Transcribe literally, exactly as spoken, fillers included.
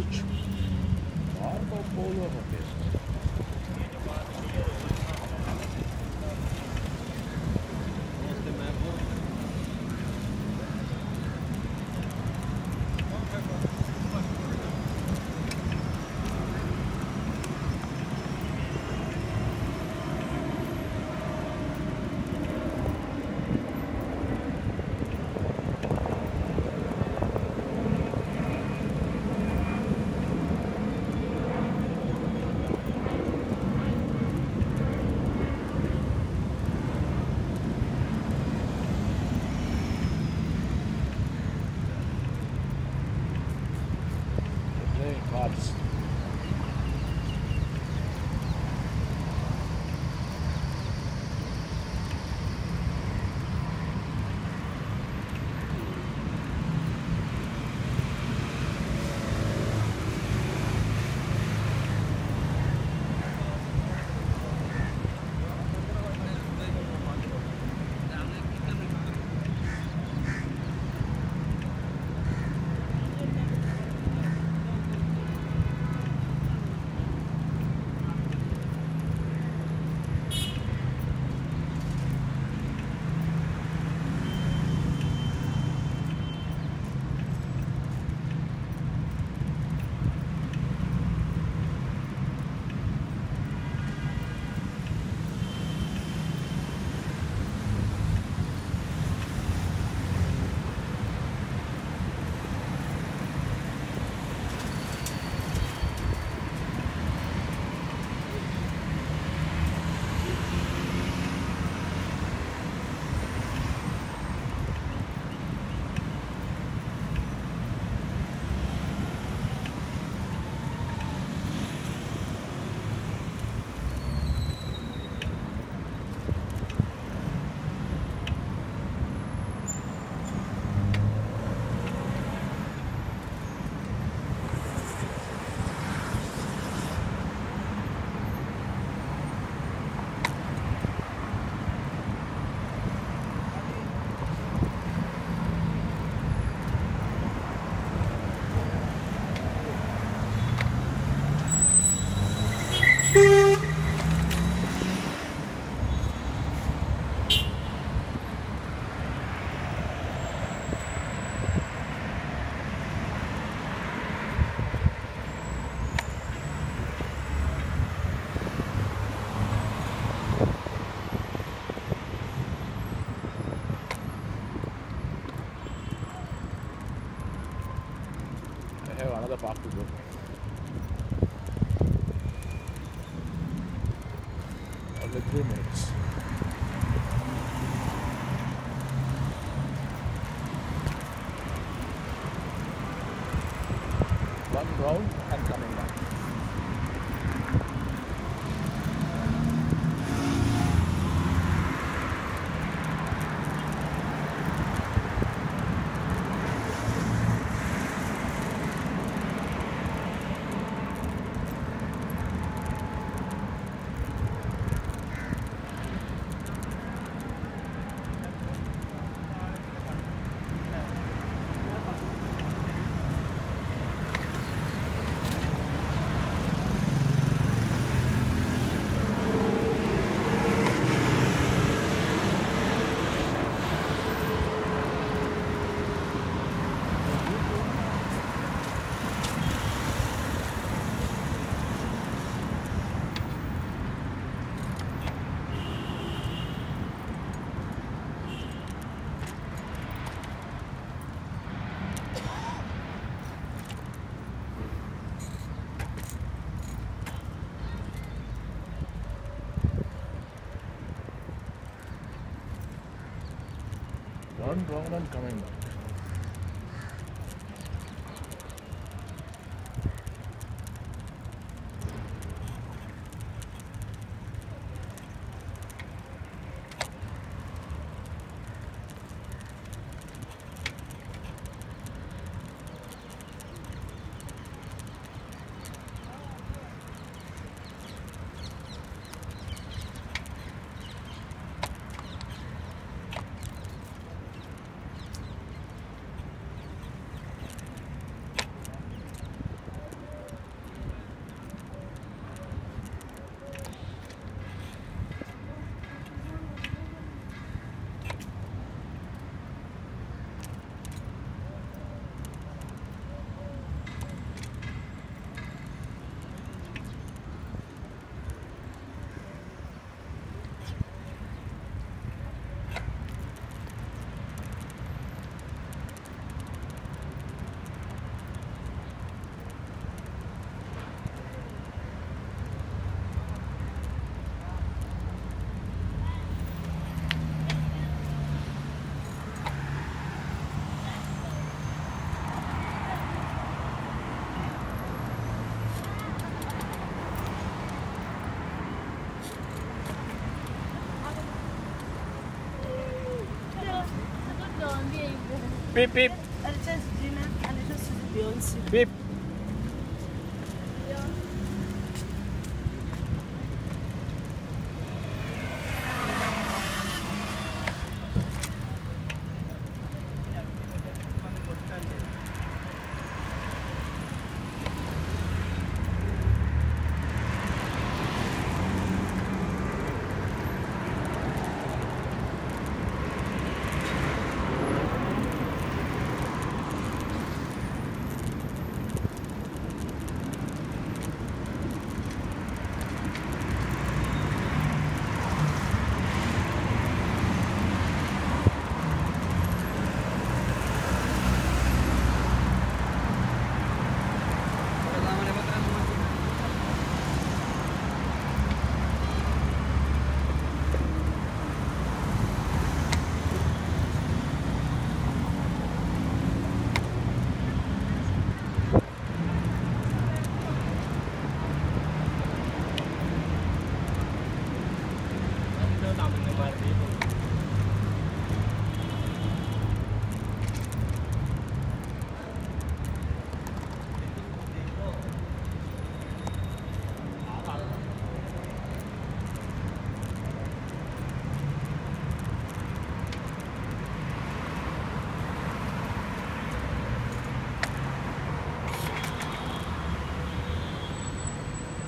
Beach. Marco Polo Hotel. One wrong one coming back. Beep beep. And it says Gina and it just says Beyonce. Beep.